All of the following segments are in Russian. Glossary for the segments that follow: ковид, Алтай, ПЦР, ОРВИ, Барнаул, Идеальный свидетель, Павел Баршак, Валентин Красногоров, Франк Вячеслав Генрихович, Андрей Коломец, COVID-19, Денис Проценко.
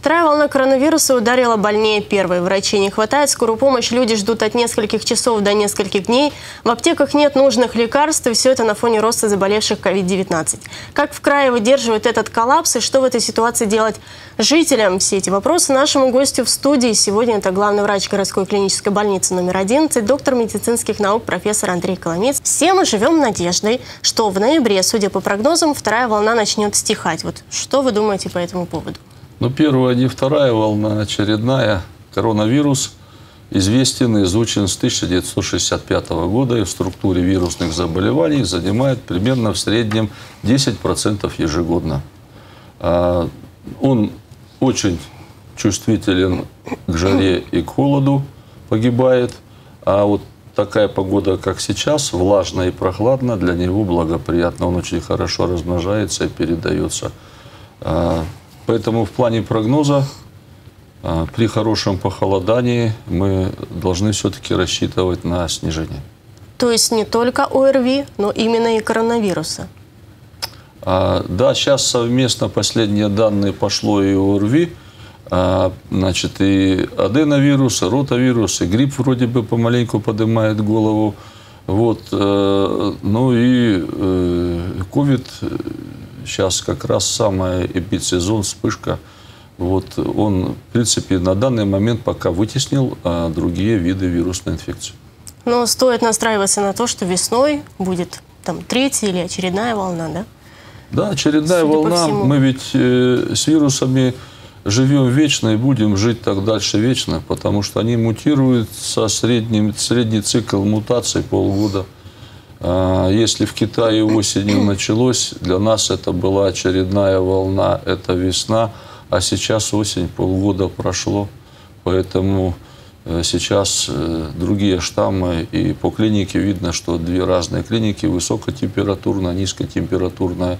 Вторая волна коронавируса ударила больнее первой. Врачей не хватает, скорую помощь люди ждут от нескольких часов до нескольких дней. В аптеках нет нужных лекарств, и все это на фоне роста заболевших COVID-19. Как в крае выдерживают этот коллапс и что в этой ситуации делать жителям? Все эти вопросы нашему гостю в студии. Сегодня это главный врач городской клинической больницы номер 11, доктор медицинских наук, профессор Андрей Коломец. Все мы живем надеждой, что в ноябре, судя по прогнозам, вторая волна начнет стихать. Вот что вы думаете по этому поводу? Ну, первая, не вторая волна, очередная. Коронавирус известен и изучен с 1965 года и в структуре вирусных заболеваний занимает примерно в среднем 10% ежегодно. Он очень чувствителен к жаре и к холоду, погибает, а вот такая погода, как сейчас, влажно и прохладно, для него благоприятно. Он очень хорошо размножается и передается. Поэтому в плане прогноза при хорошем похолодании мы должны все-таки рассчитывать на снижение. То есть не только ОРВИ, но именно и коронавируса? Да, сейчас совместно последние данные пошло и ОРВИ, значит, и аденовирус, и ротавирус, и грипп вроде бы помаленьку поднимает голову. Вот, ну и COVID сейчас как раз самая эпидсезон, вспышка. Вот он, в принципе, на данный момент пока вытеснил другие виды вирусной инфекции. Но стоит настраиваться на то, что весной будет там третья или очередная волна, да? Да, очередная волна. Мы ведь с вирусами живем вечно и будем жить так дальше вечно, потому что они мутируют, со средний цикл мутаций полгода. Если в Китае осенью началось, для нас это была очередная волна, это весна, а сейчас осень, полгода прошло, поэтому сейчас другие штаммы, и по клинике видно, что две разные клиники, высокотемпературная, низкотемпературная,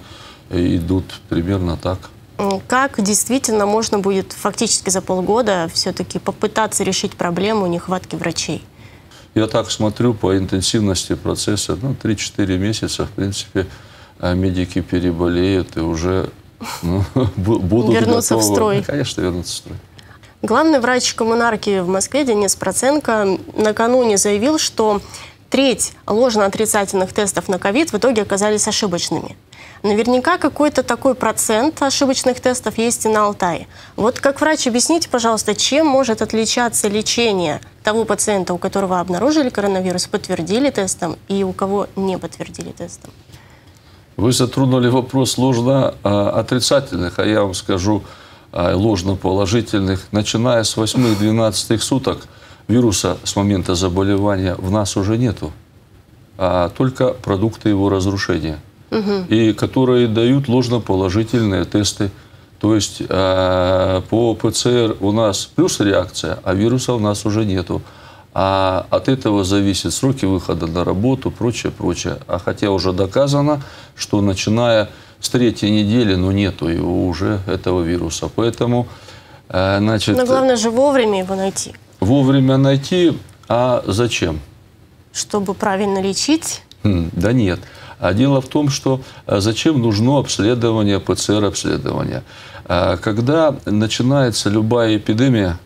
идут примерно так. Как действительно можно будет фактически за полгода все-таки попытаться решить проблему нехватки врачей? Я так смотрю по интенсивности процесса, ну, 3-4 месяца, в принципе, медики переболеют и уже будут вернуться в строй. Конечно, вернуться в строй. Главный врач коммунарки в Москве Денис Проценко накануне заявил, что треть ложно-отрицательных тестов на ковид в итоге оказались ошибочными. Наверняка какой-то такой процент ошибочных тестов есть и на Алтае. Вот как врач объясните, пожалуйста, чем может отличаться лечение того пациента, у которого обнаружили коронавирус, подтвердили тестом, и у кого не подтвердили тестом? Вы затронули вопрос ложно-отрицательных, а я вам скажу ложно-положительных. Начиная с 8-12 суток вируса с момента заболевания в нас уже нету, а только продукты его разрушения. И которые дают ложноположительные тесты. То есть по ПЦР у нас плюс реакция, а вируса у нас уже нету. А от этого зависят сроки выхода на работу, прочее, прочее. А хотя уже доказано, что начиная с третьей недели, но нету его уже, этого вируса. Поэтому, значит... Но главное же вовремя его найти. Вовремя найти, а зачем? Чтобы правильно лечить? Да нет. А дело в том, что зачем нужно обследование, ПЦР-обследование. Когда начинается любая эпидемия,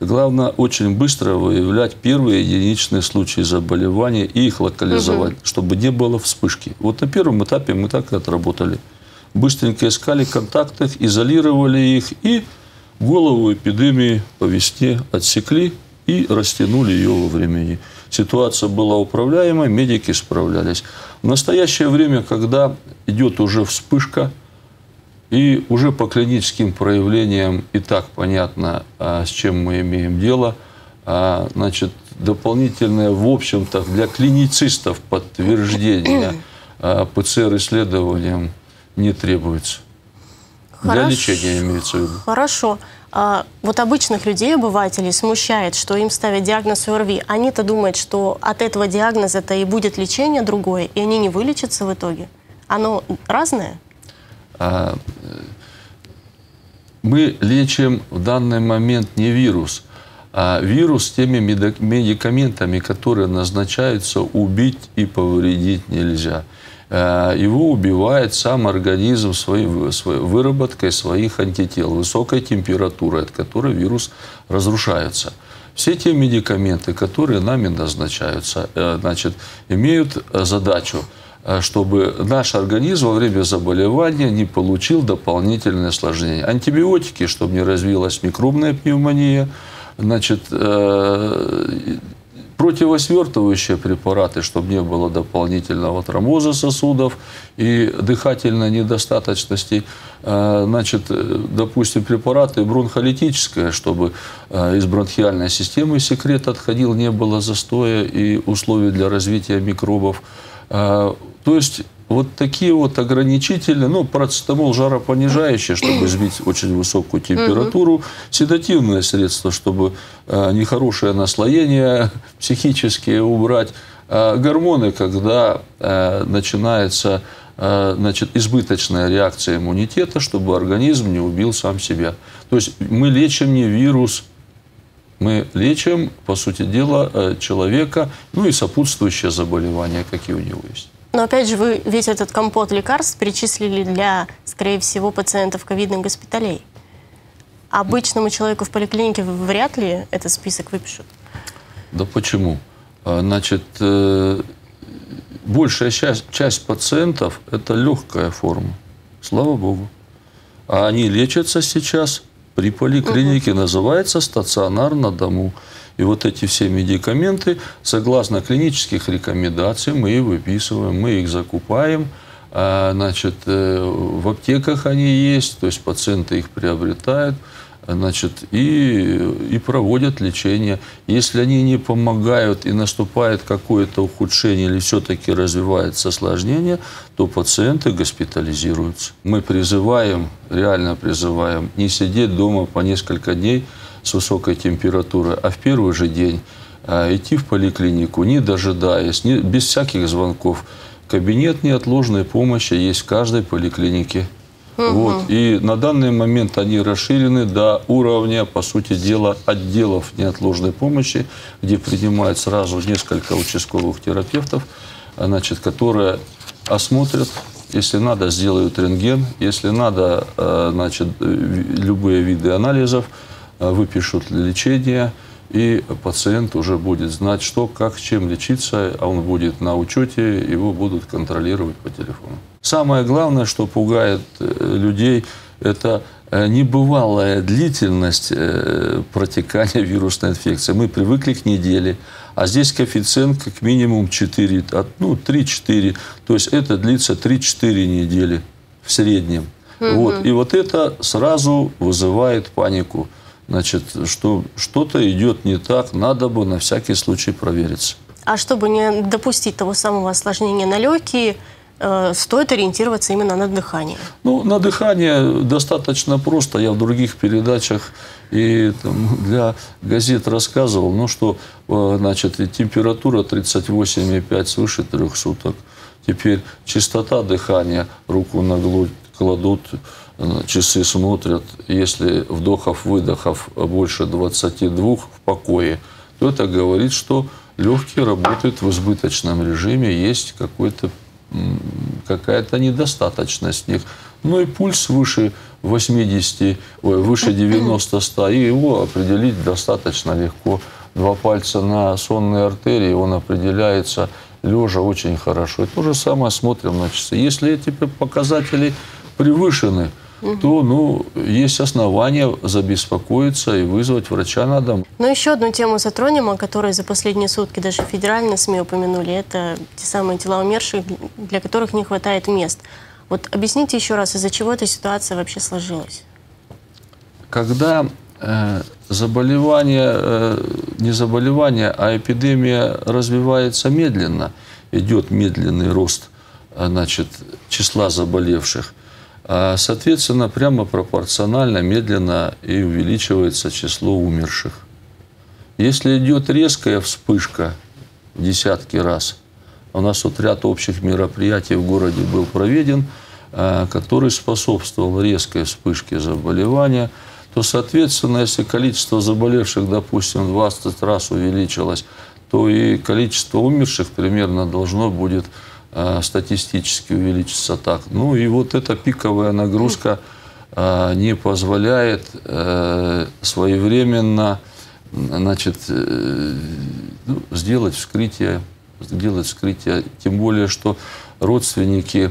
главное очень быстро выявлять первые единичные случаи заболевания и их локализовать, чтобы не было вспышки. Вот на первом этапе мы так и отработали. Быстренько искали контакты, изолировали их и голову эпидемии по весне отсекли и растянули ее во времени. Ситуация была управляемой, медики справлялись. В настоящее время, когда идет уже вспышка, и уже по клиническим проявлениям и так понятно, с чем мы имеем дело, значит, дополнительное, в общем-то, для клиницистов подтверждение ПЦР-исследованием не требуется. Хорошо. Для лечения имеется в виду. Хорошо. Вот обычных людей, обывателей, смущает, что им ставят диагноз ОРВИ. Они-то думают, что от этого диагноза-то и будет лечение другое, и они не вылечатся в итоге. Оно разное? Мы лечим в данный момент не вирус, а вирус теми медикаментами, которые назначаются, убить и повредить нельзя. его убивает сам организм своей выработкой своих антител, высокой температурой, от которой вирус разрушается. Все те медикаменты, которые нами назначаются, значит, имеют задачу, чтобы наш организм во время заболевания не получил дополнительные осложнения. Антибиотики, чтобы не развилась микробная пневмония, значит, противосвертывающие препараты, чтобы не было дополнительного тромбоза сосудов и дыхательной недостаточности. Значит, допустим, препараты бронхолитические, чтобы из бронхиальной системы секрет отходил, не было застоя и условий для развития микробов. То есть вот такие вот ограничительные, ну, парацетамол жаропонижающие, чтобы сбить очень высокую температуру, седативное средство, чтобы нехорошее наслоение психические убрать, гормоны, когда начинается, значит, избыточная реакция иммунитета, чтобы организм не убил сам себя. То есть мы лечим не вирус. Мы лечим, по сути дела, человека, ну и сопутствующие заболевания, какие у него есть. Но опять же, вы весь этот компот лекарств перечислили для, скорее всего, пациентов ковидных госпиталей. Обычному человеку в поликлинике вряд ли этот список выпишут. Да почему? Значит, большая часть пациентов – это легкая форма, слава богу. А они лечатся сейчас при поликлинике, называется стационар на дому. И вот эти все медикаменты, согласно клинических рекомендаций, мы их выписываем, мы их закупаем. Значит, в аптеках они есть, то есть пациенты их приобретают, значит, и проводят лечение. Если они не помогают и наступает какое-то ухудшение или все-таки развивается осложнение, то пациенты госпитализируются. Мы призываем, реально призываем, не сидеть дома по несколько дней с высокой температурой, а в первый же день идти в поликлинику, не дожидаясь, без всяких звонков. Кабинет неотложной помощи есть в каждой поликлинике. Вот. И на данный момент они расширены до уровня, по сути дела, отделов неотложной помощи, где принимают сразу несколько участковых терапевтов, значит, которые осмотрят, если надо, сделают рентген, если надо, значит, любые виды анализов, выпишут лечение, и пациент уже будет знать, что, как, чем лечиться, а он будет на учете, его будут контролировать по телефону. Самое главное, что пугает людей, это небывалая длительность протекания вирусной инфекции. Мы привыкли к неделе, а здесь коэффициент как минимум 4, ну, 3-4. То есть это длится 3-4 недели в среднем. Вот. И вот это сразу вызывает панику. Значит, что что-то идет не так, надо бы на всякий случай провериться. А чтобы не допустить того самого осложнения на легкие, стоит ориентироваться именно на дыхание? Ну, на дыхание достаточно просто. Я в других передачах и там, для газет рассказывал, ну, что, значит, температура 38,5 свыше 3 суток. Теперь частота дыхания, руку на глотку кладут, часы смотрят, если вдохов-выдохов больше 22 в покое, то это говорит, что легкие работают в избыточном режиме, есть какая-то недостаточность в них. Ну и пульс выше 90-100, и его определить достаточно легко. 2 пальца на сонной артерии, он определяется лежа очень хорошо. И то же самое смотрим на часы. Если эти показатели превышены, то, ну, есть основания забеспокоиться и вызвать врача на дом. Но еще одну тему затронем, о которой за последние сутки даже федеральные СМИ упомянули. Это те самые тела умерших, для которых не хватает мест. Вот объясните еще раз, из-за чего эта ситуация вообще сложилась? Когда заболевание, не заболевание, а эпидемия развивается медленно, идет медленный рост, значит, числа заболевших, соответственно, прямо пропорционально, медленно и увеличивается число умерших. Если идет резкая вспышка в десятки раз, у нас вот ряд общих мероприятий в городе был проведен, который способствовал резкой вспышке заболевания, то, соответственно, если количество заболевших, допустим, в 20 раз увеличилось, то и количество умерших примерно должно будет статистически увеличится так. Ну и вот эта пиковая нагрузка не позволяет своевременно, значит, сделать вскрытие. Тем более, что родственники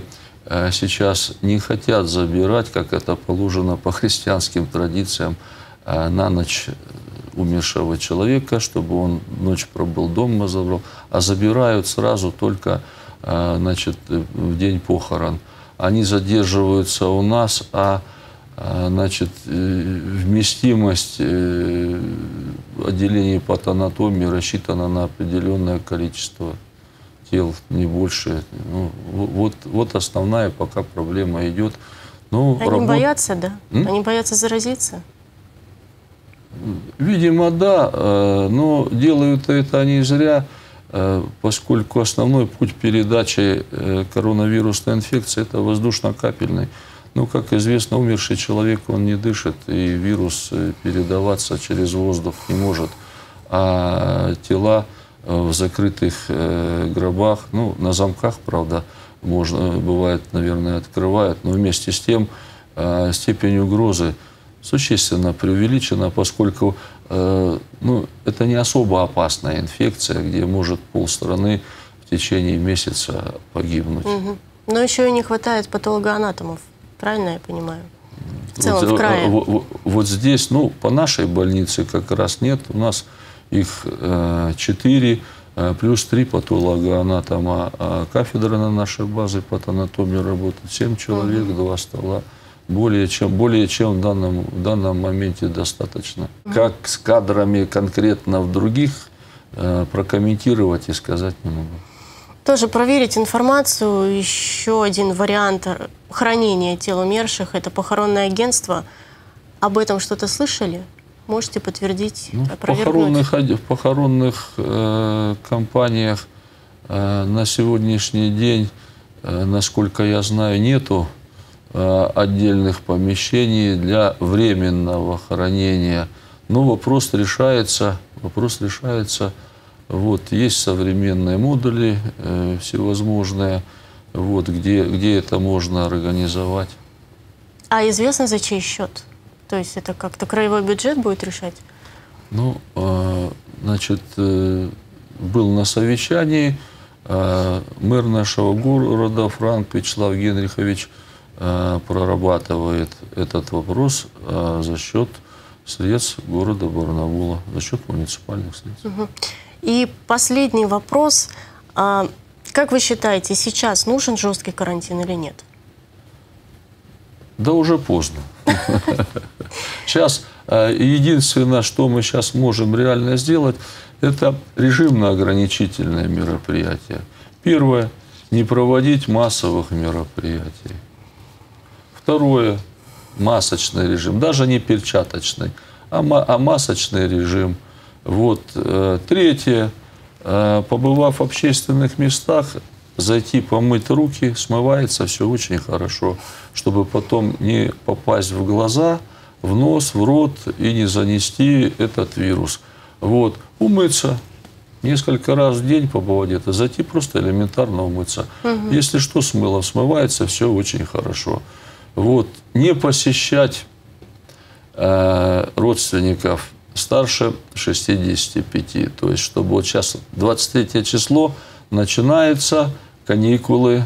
сейчас не хотят забирать, как это положено по христианским традициям, на ночь умершего человека, чтобы он ночь пробыл дома, забрал, а забирают сразу только, значит, в день похорон. Они задерживаются у нас, а, значит, вместимость отделения патанатомии рассчитана на определенное количество тел, не больше. Ну, вот основная пока проблема идет. Но они боятся, да? Они боятся заразиться? Видимо, да, но делают это они зря, поскольку основной путь передачи коронавирусной инфекции – это воздушно-капельный. Ну, как известно, умерший человек, он не дышит, и вирус передаваться через воздух не может. А тела в закрытых гробах, ну, на замках, правда, можно, бывает, наверное, открывают, но вместе с тем степень угрозы существенно преувеличена, поскольку ну, это не особо опасная инфекция, где может полстраны в течение месяца погибнуть. Угу. Но еще и не хватает патологоанатомов, правильно я понимаю? В целом, вот, в крае. Вот здесь, ну, по нашей больнице как раз нет. У нас их 4, плюс 3 патологоанатома. А кафедра на нашей базе патанатомии работает 7 человек, 2 стола. Более чем в данном моменте достаточно. Как с кадрами конкретно в других, прокомментировать и сказать не могу. Тоже проверить информацию. Еще один вариант хранения тел умерших – это похоронное агентство. Об этом что-то слышали? Можете подтвердить, опровергнуть? В похоронных компаниях на сегодняшний день, насколько я знаю, нету отдельных помещений для временного хранения. Но вопрос решается. Вот, есть современные модули всевозможные, вот, где это можно организовать. А известно, за чей счет? То есть это как-то краевой бюджет будет решать? Ну, значит, был на совещании мэр нашего города Франк Вячеслав Генрихович прорабатывает этот вопрос за счет средств города Барнаула, за счет муниципальных средств. Угу. И последний вопрос. Как вы считаете, сейчас нужен жесткий карантин или нет? Да уже поздно. Сейчас единственное, что мы сейчас можем реально сделать, это режимно-ограничительные мероприятия. Первое, не проводить массовых мероприятий. Второе, масочный режим, даже не перчаточный, а масочный режим. Вот. Третье, побывав в общественных местах, зайти помыть руки, смывается все очень хорошо, чтобы потом не попасть в глаза, в нос, в рот и не занести этот вирус. Вот. Умыться. Несколько раз в день побывать где-то, зайти просто элементарно умыться. Угу. Если что, с мылом смывается, все очень хорошо. Вот, не посещать родственников старше 65. То есть, чтобы вот сейчас 23 число начинаются каникулы.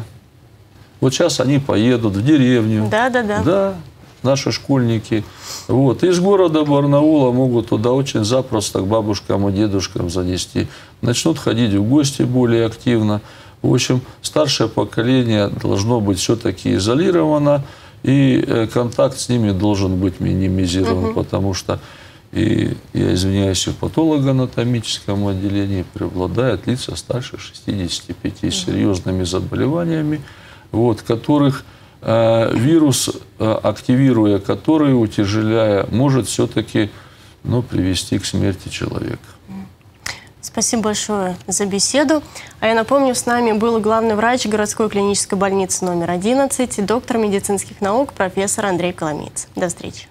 Вот сейчас они поедут в деревню. Да, наши школьники. Вот, из города Барнаула могут туда очень запросто к бабушкам и дедушкам занести. Начнут ходить в гости более активно. В общем, старшее поколение должно быть все-таки изолировано. И контакт с ними должен быть минимизирован, потому что, я извиняюсь, в патологоанатомическом отделении преобладают лица старше 65 с серьезными заболеваниями, вот, которых вирус, активируя который, утяжеляя, может все-таки, ну, привести к смерти человека. Спасибо большое за беседу. А я напомню, с нами был главный врач городской клинической больницы номер 11, доктор медицинских наук, профессор Андрей Коломец. До встречи.